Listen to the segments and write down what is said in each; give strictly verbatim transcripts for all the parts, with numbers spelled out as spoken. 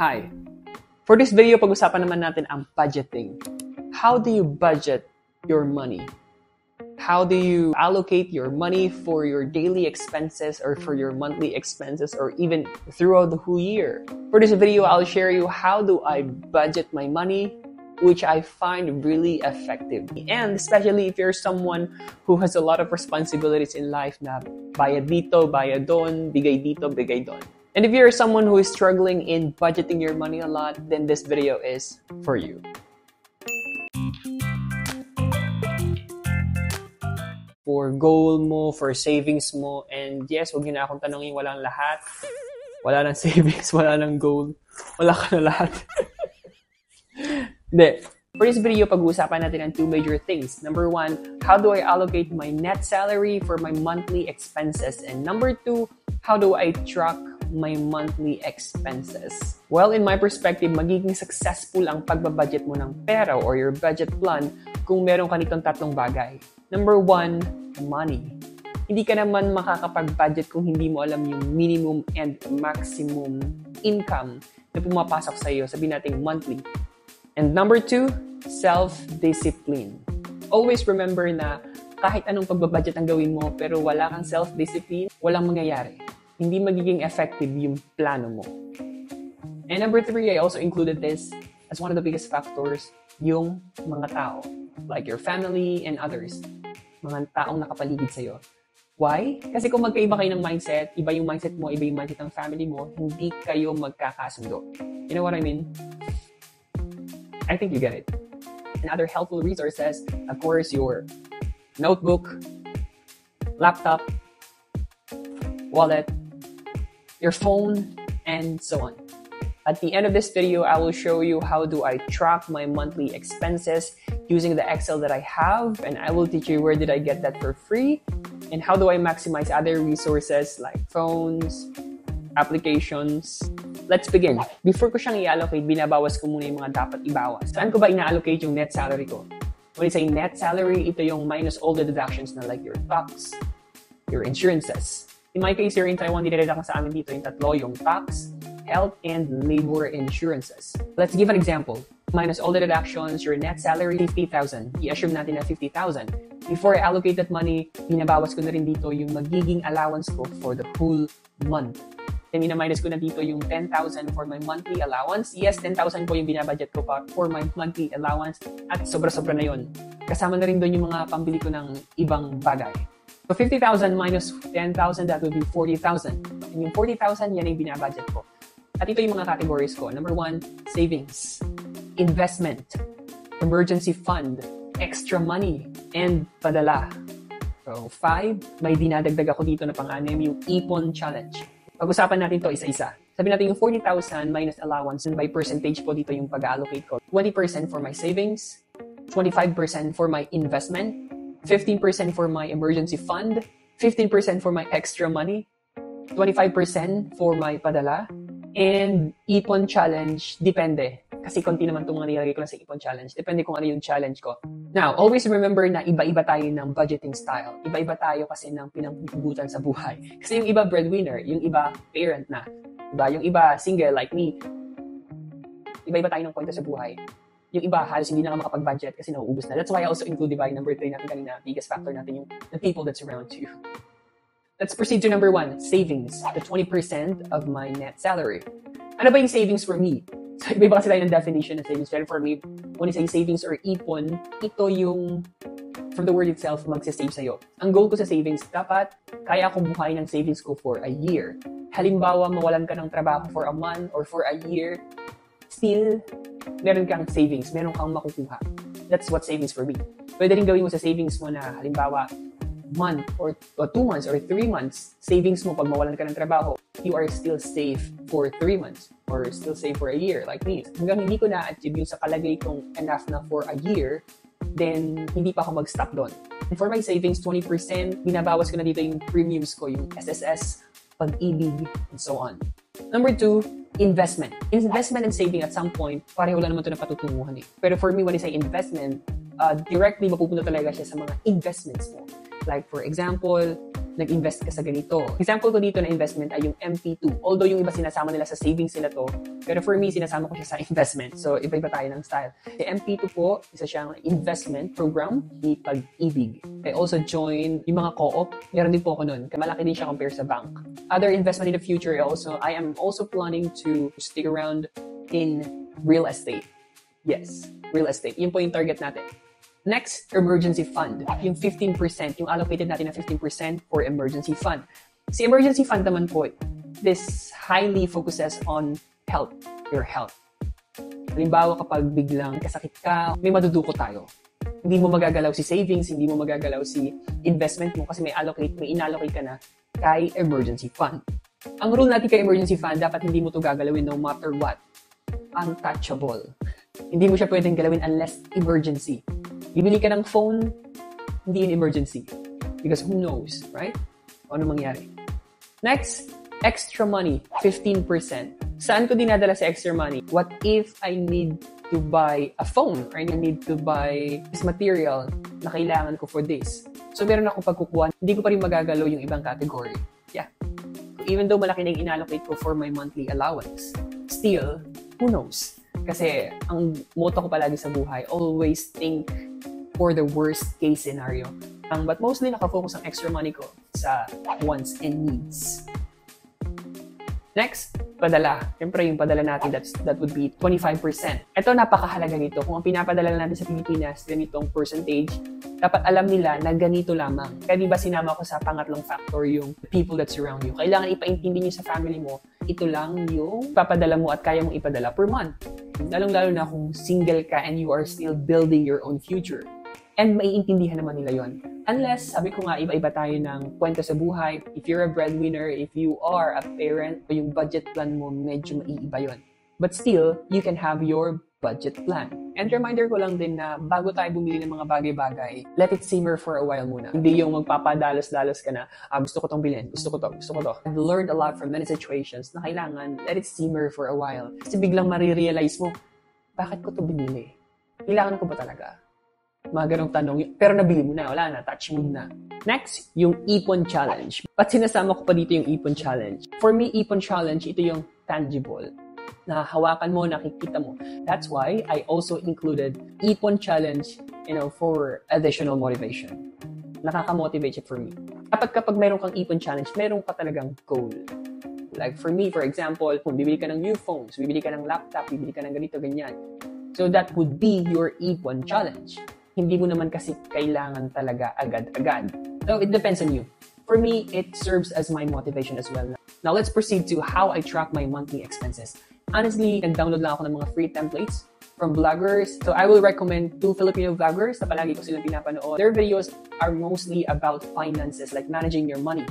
Hi! For this video, pag-usapan naman natin ang budgeting. How do you budget your money? How do you allocate your money for your daily expenses or for your monthly expenses or even throughout the whole year? For this video, I'll share you how do I budget my money, which I find really effective. And especially if you're someone who has a lot of responsibilities in life na bayad dito, bayad doon, bigay dito, bigay doon. And if you're someone who is struggling in budgeting your money a lot, then this video is for you. For goal mo, for savings mo, and yes, huwag niyo na akong tanongin, walang lahat. Wala nang savings, wala nang goal, wala ka na lahat. Then, for this video, pag-uusapan natin ang two major things. Number one, how do I allocate my net salary for my monthly expenses? And number two, how do I track my monthly expenses? Well, in my perspective, magiging successful ang pagbabudget mo ng pera or your budget plan kung meron ka nitong tatlong bagay. Number one, money. Hindi ka naman makakapag-budget kung hindi mo alam yung minimum and maximum income na pumapasok sa iyo, sabihin natin monthly. And number two, self-discipline. Always remember na kahit anong pagbabudget ang gawin mo pero wala kang self-discipline, walang mangyayari. Hindi magiging effective yung plano mo. And number three, I also included this as one of the biggest factors, yung mga tao. Like your family and others. Mga taong nakapaligid sa'yo. Why? Kasi kung magkaiba kayo ng mindset, iba yung mindset mo, iba yung mindset ng family mo, hindi kayo magkakasundo. You know what I mean? I think you get it. And other helpful resources, of course, your notebook, laptop, wallet, your phone, and so on. At the end of this video, I will show you how do I track my monthly expenses using the Excel that I have, and I will teach you where did I get that for free, and how do I maximize other resources like phones, applications. Let's begin. Before ko siyang i-allocate, binabawas ko muna yung mga dapat ibawas. Saan ko ba ina-allocate yung net salary ko? When I say net salary, ito yung minus all the deductions na like your tax, your insurances. In my case, here in Taiwan, dinadala sa amin dito yung tatlo, yung tax, health, and labor insurances. Let's give an example. Minus all the deductions, your net salary, fifty thousand. I-assume natin na fifty thousand. Before I allocate that money, binabawas ko na rin dito yung magiging allowance ko for the whole month. Then, minaminus ko na dito yung ten thousand for my monthly allowance. Yes, ten thousand po yung binabudget ko pa for my monthly allowance. At sobra-sobra na yun. Kasama na rin doon yung mga pambili ko ng ibang bagay. So, fifty thousand minus ten thousand, that would be forty thousand. And yung forty thousand, yan yung binabudget ko. At ito yung mga categories ko. Number one, savings, investment, emergency fund, extra money, and padala. So, five, may dinadagdag ako dito na pang-anim, yung ipon challenge. Pag-usapan natin to isa-isa. Sabi natin yung forty thousand minus allowance, and by percentage po dito yung pag-allocate ko. twenty percent for my savings, twenty-five percent for my investment, fifteen percent for my emergency fund, fifteen percent for my extra money, twenty-five percent for my padala, and ipon challenge, depende. Kasi konti naman itong mga nilagay ko na sa ipon challenge. Depende kung ano yung challenge ko. Now, always remember na iba-iba tayo ng budgeting style. Iba-iba tayo kasi ng pinanghugutan sa buhay. Kasi yung iba breadwinner, yung iba parent na. Diba? Yung iba single like me. Iba-iba tayo ng kwenta sa buhay. Yung iba halos hindi na makapag-budget kasi nauubos na. That's why I also include, diba, number three natin kanina, biggest factor natin yung the people that surround you. Let's proceed to number one, savings. The twenty percent of my net salary. Ano ba yung savings for me? So, iba-iba kasi tayo ng definition ng savings. Well, for me, when I say savings or ipon, ito yung, from the word itself, magsasave sa'yo. Ang goal ko sa savings, dapat kaya akong buhayin ang savings ko for a year. Halimbawa, mawalan ka ng trabaho for a month or for a year, still, meron kang savings, meron kang makukuha. That's what savings for me. Pwede rin gawin mo sa savings mo na, halimbawa, month or, or two months or three months, savings mo pag mawalan ka ng trabaho, you are still safe for three months or still safe for a year like me. Hanggang hindi ko na-achieve yung sa kalagay kong enough na for a year, then hindi pa ako mag-stop doon. And for my savings, twenty percent, binabawas ko na dito yung premiums ko, yung S S S, Pag-ibig, and so on. Number two, investment. Investment and saving at some point, pareho lang naman ito na patutunguhan eh. Pero for me, when I say investment, uh, directly mapupunta talaga siya sa mga investments mo. Like for example, nag-invest ka sa ganito. Example ko dito na investment ay yung M P two. Although yung iba sinasama nila sa savings nila to, pero for me, sinasama ko siya sa investment. So, iba-iba tayo ng style. The M P two po, isa siyang investment program ni Pag-ibig. I also join yung mga co-op. Meron din po ako nun. Malaki din siya compared sa bank. Other investment in the future, also, I am also planning to stick around in real estate. Yes, real estate. Yun po yung target natin. Next, emergency fund. Yung fifteen percent, yung allocated natin na fifteen percent for emergency fund. Si emergency fund naman po, this highly focuses on health, your health. Halimbawa, kapag biglang kasakit ka, may maduduko tayo. Hindi mo magagalaw si savings, hindi mo magagalaw si investment mo kasi may allocate, may inallocate ka na kay emergency fund. Ang rule natin kay emergency fund, dapat hindi mo ito gagalawin no matter what. Untouchable. Hindi mo siya pwedeng galawin unless emergency. Bibili ka ng phone, hindi in emergency. Because who knows, right? O ano mangyari? Next, extra money, fifteen percent. Saan ko dinadala sa extra money? What if I need to buy a phone? Or I need to buy this material na kailangan ko for this? So, meron akong pagkukuha. Hindi ko pa rin magagalaw yung ibang category. Yeah. Even though malaki na yung inallocate ko for my monthly allowance, still, who knows? Kasi ang motto ko palagi sa buhay, always think for the worst case scenario. Um, but mostly nakafocus ang extra money ko sa wants and needs. Next, padala. Siyempre yung padala natin, that's, that would be twenty-five percent. Ito, napakahalaga nito. Kung ang pinapadala natin sa Pilipinas, ganitong percentage, dapat alam nila na ganito lamang. Kaya di ba sinama ko sa pangatlong factor yung people that surround you. Kailangan ipaintindi nyo sa family mo, ito lang yung papadala mo at kaya mong ipadala per month. Lalong-lalo na kung single ka and you are still building your own future. And maiintindihan naman nila yon. Unless, sabi ko nga, iba-iba tayo ng kwento sa buhay. If you're a breadwinner, if you are a parent, o yung budget plan mo, medyo maiiba yon. But still, you can have your budget plan. And reminder ko lang din na bago tayo bumili ng mga bagay-bagay, let it simmer for a while muna. Hindi yung magpapadalos-dalos ka na, ah, gusto ko tong bilhin, gusto ko to, gusto ko to. I've learned a lot from many situations na kailangan let it simmer for a while. Kasi biglang marirealize mo, bakit ko to binili? Kailangan ko ba talaga? Mga ganong tanong, pero nabili mo na, wala na, touch mo na. Next, yung Ipon Challenge. Ba't sinasama ko pa dito yung Ipon Challenge? For me, Ipon Challenge, ito yung tangible. Nahahawakan mo, nakikita mo. That's why I also included Ipon Challenge, you know, for additional motivation. Nakaka-motivate siya for me. Dapat kapag mayroon kang Ipon Challenge, mayroon ka talagang goal. Like for me, for example, kung bibili ka ng new phones, bibili ka ng laptop, bibili ka ng ganito, ganyan. So that would be your Ipon Challenge. Hindi mo naman kasi kailangan talaga agad-agad. So, it depends on you. For me, it serves as my motivation as well. Now, let's proceed to how I track my monthly expenses. Honestly, nag-download lang ako ng mga free templates from bloggers. So, I will recommend two Filipino bloggers na palagi ko silang pinapanood. Their videos are mostly about finances, like managing your money.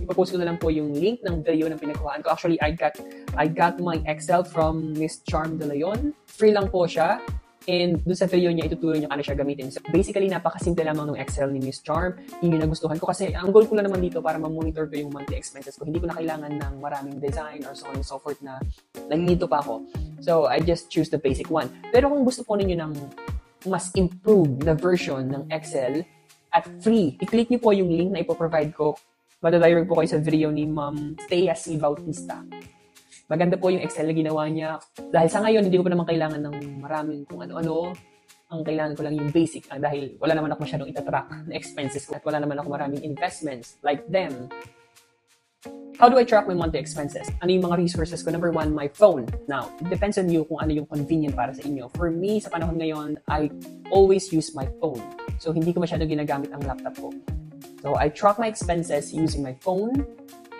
Ipapost ko na lang po yung link ng video ng pinagkuhaan ko. Actually, I got, I got my Excel from Miss Charm De Leon. Free lang po siya. And doon sa video niya, ituturo niya kano siya gamitin. So basically, napakasimple lamang ng Excel ni Miss Charm. Yun yung nagustuhan ko kasi ang goal ko lang naman dito para ma-monitor ko yung monthly expenses ko. Hindi ko na kailangan ng maraming design or so on and so forth na nagdito pa ako. So I just choose the basic one. Pero kung gusto po ninyo ng mas improved na version ng Excel at free, i-click niyo po yung link na ipoprovide ko. Matadirect po kayo sa video ni Ma'am Thea C. Bautista. Maganda po yung Excel na ginawa niya. Dahil sa ngayon, hindi ko pa naman kailangan ng maraming kung ano-ano. Ang kailangan ko lang yung basic. Ah, dahil wala naman ako masyadong itatrack na expenses ko. At wala naman ako maraming investments like them. How do I track my monthly expenses? Ano yung mga resources ko? Number one, my phone. Now, it depends on you kung ano yung convenient para sa inyo. For me, sa panahon ngayon, I always use my phone. So, hindi ko masyadong ginagamit ang laptop ko. So, I track my expenses using my phone.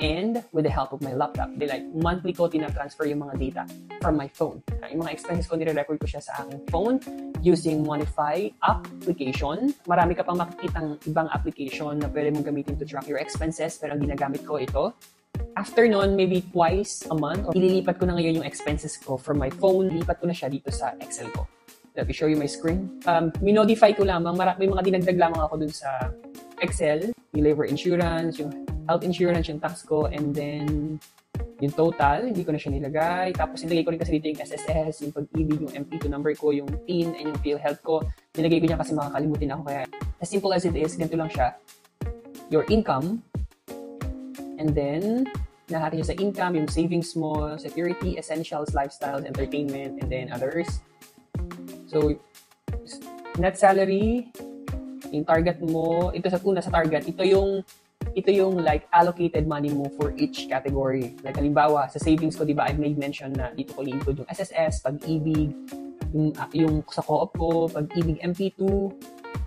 And with the help of my laptop, they like monthly ko tina-transfer yung mga data from my phone. Yung mga expenses ko, nire-record ko siya sa aking phone using Monefy application. Marami ka pang makikitang ibang application na pwede mong gamitin to track your expenses, pero ang ginagamit ko ito. After nun, maybe twice a month, or ililipat ko na ngayon yung expenses ko from my phone, lipat ko na siya dito sa Excel ko. Let me show you my screen. Um, minodify ko lamang, may mga dinagdag lamang ako dun sa Excel, yung labor insurance, yung health insurance, yung tax ko, and then yung total, hindi ko na siya nilagay. Tapos nilagay ko rin kasi dito yung S S S, yung Pag-ibig, yung M P two number ko, yung P I N, and yung PhilHealth ko. Nilagay ko niya kasi makakalimutin ako. Kaya as simple as it is, ganito lang siya. Your income, And then, lahat yung sa income, yung savings mo, security, essentials, lifestyles, entertainment, and then others. So, net salary, yung target mo, ito sa una sa target, ito yung ito yung like allocated money mo for each category. Like halimbawa, sa savings ko, di ba, I've made mention na dito ko i-include yung S S S, Pag-ibig, yung, yung sa co-op ko, Pag-ibig, M P two,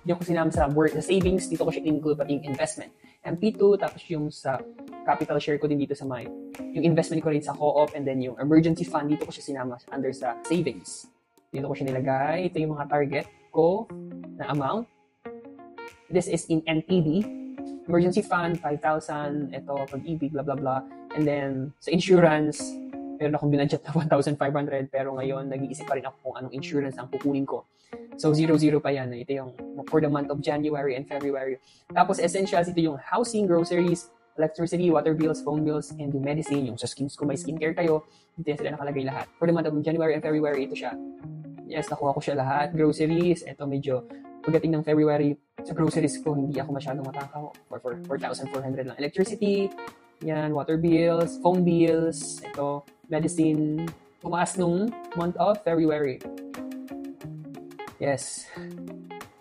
yung ko sinama sa work, sa savings, dito ko siya include pati yung investment. M P two, tapos yung sa capital share ko din dito sa my, yung investment ko rin sa co-op, and then yung emergency fund, dito ko siya sinama under sa savings. Dito ko siya nilagay. Ito yung mga target ko na amount. This is in N T D. Emergency fund, five thousand, ito, Pag-ibig, blah, blah, blah. And then, sa insurance, meron akong binadget na one thousand five hundred, pero ngayon, nag-iisip pa rin ako kung anong insurance ang kukunin ko. So, zero, zero pa yan. Ito yung for the month of January and February. Tapos, essentials, ito yung housing, groceries, electricity, water bills, phone bills, and yung medicine. Yung sa skins ko, may skincare tayo. Dito yan sila nakalagay lahat. For the month of January and February, ito siya. Yes, nakuha ko siya lahat. Groceries, ito medyo pagdating ng February, sa groceries ko, hindi ako masyadong matakaw. For four thousand four hundred lang. Electricity, yan, water bills, phone bills, ito, medicine. Tumaas nung month of February. Yes.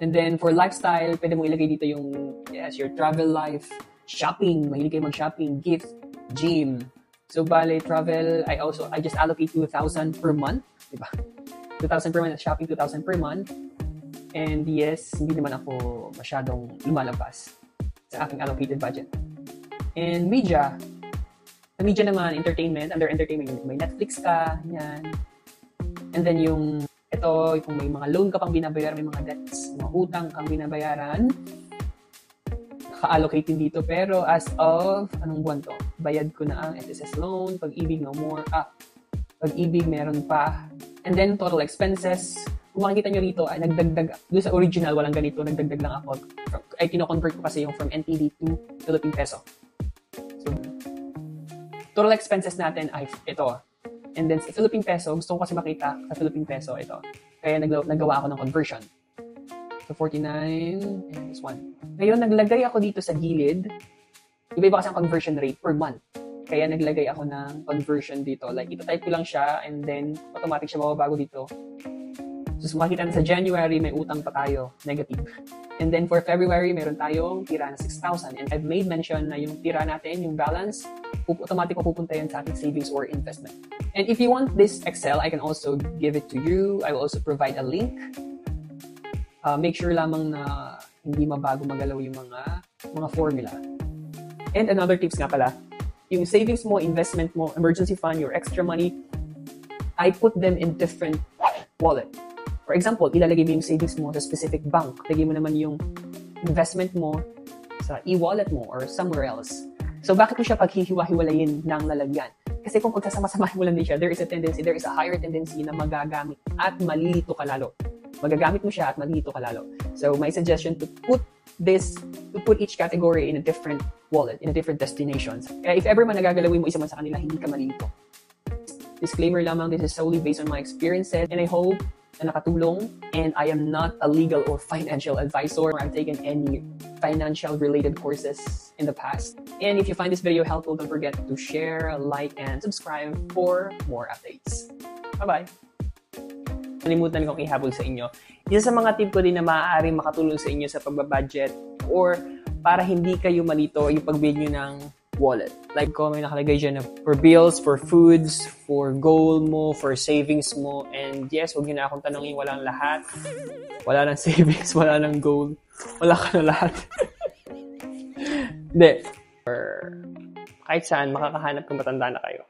And then, for lifestyle, pwede mo ilagay dito yung, yes, your travel life, shopping, mahilig kayo mag-shopping, gift, gym. So, bale, travel, I also, I just allocate two thousand per month. Diba? two thousand per month, shopping two thousand per month. And yes, hindi naman ako masyadong lumalabas sa aking allocated budget. And media. Sa media naman, entertainment. Under entertainment, may Netflix ka, yan. And then yung, ito, kung may mga loan ka pang binabayaran, may mga debts, mga utang kang binabayaran, naka-allocate din dito. Pero as of, anong buwan to? Bayad ko na ang S S S loan, Pag-ibig, no more. Ah, Pag-ibig, meron pa. And then total expenses. Kung makikita nyo rito, ay, nagdagdag, doon sa original, walang ganito, nagdagdag lang ako. Ay, kino-convert ko kasi yung from N T D to Philippine Peso. So, total expenses natin ay ito. And then sa Philippine Peso, gusto ko kasi makita sa Philippine Peso, ito. Kaya nagla- nagawa ako ng conversion. So, forty-nine, and this one. Ngayon, naglagay ako dito sa gilid. Iba-iba kasi ang conversion rate per month. Kaya naglagay ako ng conversion dito. Like, ito type ko lang siya, and then automatic siya mababago dito. So, makikita na sa January, may utang pa tayo, negative. And then for February, meron tayong tira na six thousand. And I've made mention na yung tira natin, yung balance, automatic mapupunta yan sa ating savings or investment. And if you want this Excel, I can also give it to you. I will also provide a link. Uh, make sure lamang na hindi mabago magalaw yung mga, mga formula. And another tips nga pala, yung savings mo, investment mo, emergency fund, your extra money, I put them in different wallet. For example, ilalagay mo yung savings mo sa specific bank. Lagay mo naman yung investment mo sa e-wallet mo or somewhere else. So, bakit mo siya paghihiwa-hiwalayin ng lalagyan? Kasi kung pagsasama-samahin mo lang din siya, there is a tendency, there is a higher tendency na magagamit at malilito ka lalo. Magagamit mo siya at malilito ka lalo. So, my suggestion to put this, to put each category in a different wallet, in a different destinations. Kaya if ever man nagagalawin mo isa man sa kanila, hindi ka malilito. Disclaimer lamang, this is solely based on my experiences and I hope na nakatulong, and I am not a legal or financial advisor. I've taken any financial related courses in the past. And if you find this video helpful, don't forget to share, like, and subscribe for more updates. Bye-bye! Nalimutan kong ihabol sa inyo. Isa sa mga tip ko din na maaaring makatulong sa inyo sa pagbabudget or para hindi kayo malito yung pag-build nyo ng wallet. Like ko, may nakalagay dyan na for bills, for foods, for goal mo, for savings mo, and yes, huwag nyo na akong tanongin, walang lahat. Wala ng savings, wala ng goal. Wala ka na lahat. Hindi. Or kahit saan, makakahanap kung matanda na kayo.